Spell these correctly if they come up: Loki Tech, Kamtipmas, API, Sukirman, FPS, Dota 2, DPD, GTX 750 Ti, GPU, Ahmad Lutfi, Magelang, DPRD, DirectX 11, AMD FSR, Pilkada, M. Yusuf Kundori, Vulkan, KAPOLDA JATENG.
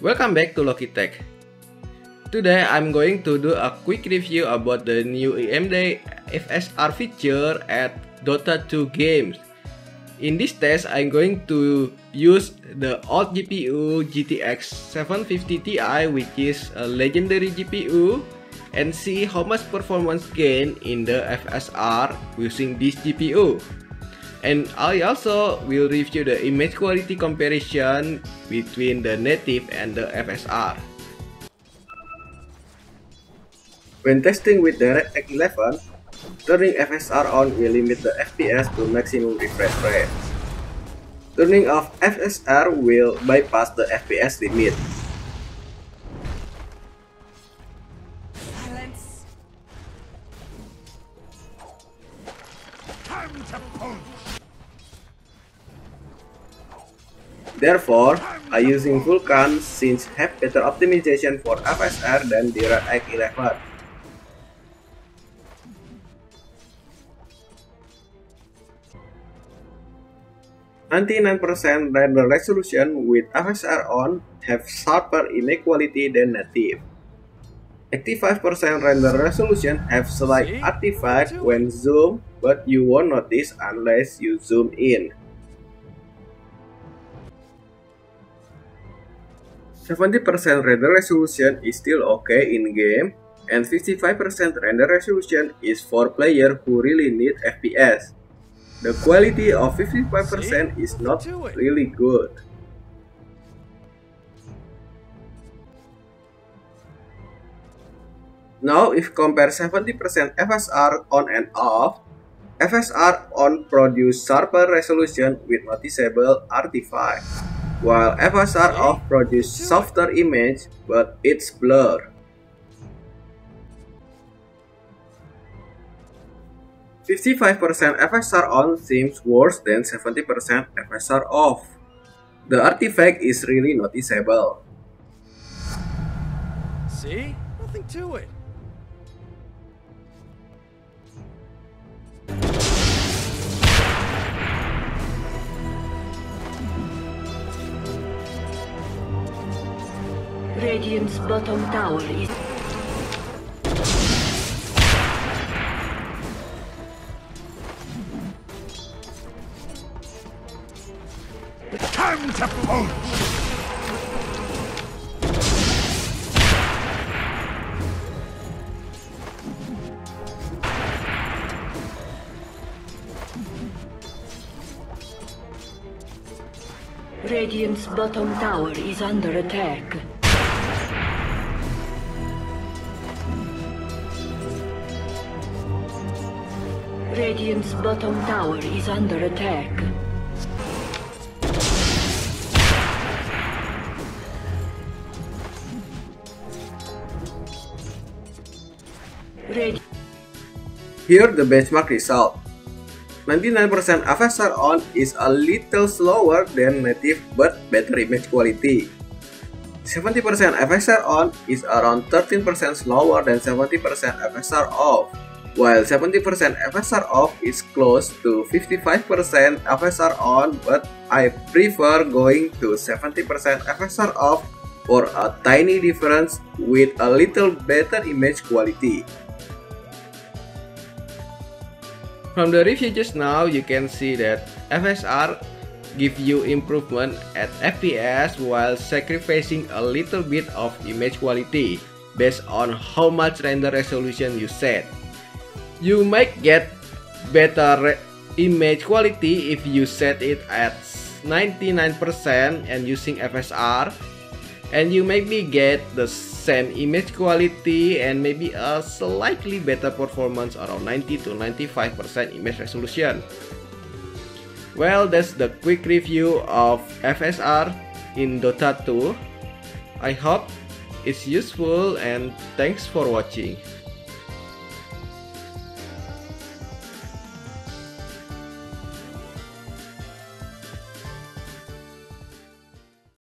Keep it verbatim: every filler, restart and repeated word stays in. Welcome back to Loki Tech. Today I'm going to do a quick review about the new A M D F S R feature at Dota two games. In this test, I'm going to use the old G P U G T X seven fifty T I, which is a legendary G P U, and see how much performance gain in the F S R using this G P U. And I also will review the image quality comparison between the native and the F S R. When testing with DirectX eleven, turning F S R on will limit the F P S to maximum refresh rate. Turning off F S R will bypass the F P S limit. Silence. Time to punch. Therefore, I'm using Vulkan since have better optimization for F S R than DirectX eleven. ninety-nine percent render resolution with F S R on have sharper image quality than native. eighty-five percent render resolution have slight artifact when zoomed, but you won't notice unless you zoom in. seventy percent render resolution is still okay in game, and fifty-five percent render resolution is for player who really need F P S. The quality of fifty-five percent is not really good. Now, if compare seventy percent F S R on and off, F S R on produce sharper resolution with noticeable artifact, while F S R off produce softer image but it's blur. fifty-five percent F S R on seems worse than seventy percent F S R off. The artifact is really noticeable. See? Nothing to it. Radiant's bottom tower is... Time to punch! Radiant's bottom tower is under attack. Radiant's bottom tower is under attack. Radi Here the benchmark result. ninety-nine percent F S R on is a little slower than native but better image quality. seventy percent F S R on is around thirteen percent slower than seventy percent F S R off, while seventy percent F S R off is close to fifty-five percent F S R on, but I prefer going to seventy percent F S R off for a tiny difference with a little better image quality. From the review just now, you can see that F S R gives you improvement at F P S while sacrificing a little bit of image quality based on how much render resolution you set. You might get better image quality if you set it at ninety-nine percent and using F S R, and you maybe get the same image quality and maybe a slightly better performance around ninety to ninety-five percent image resolution. Well, that's the quick review of F S R in Dota two. I hope it's useful and thanks for watching.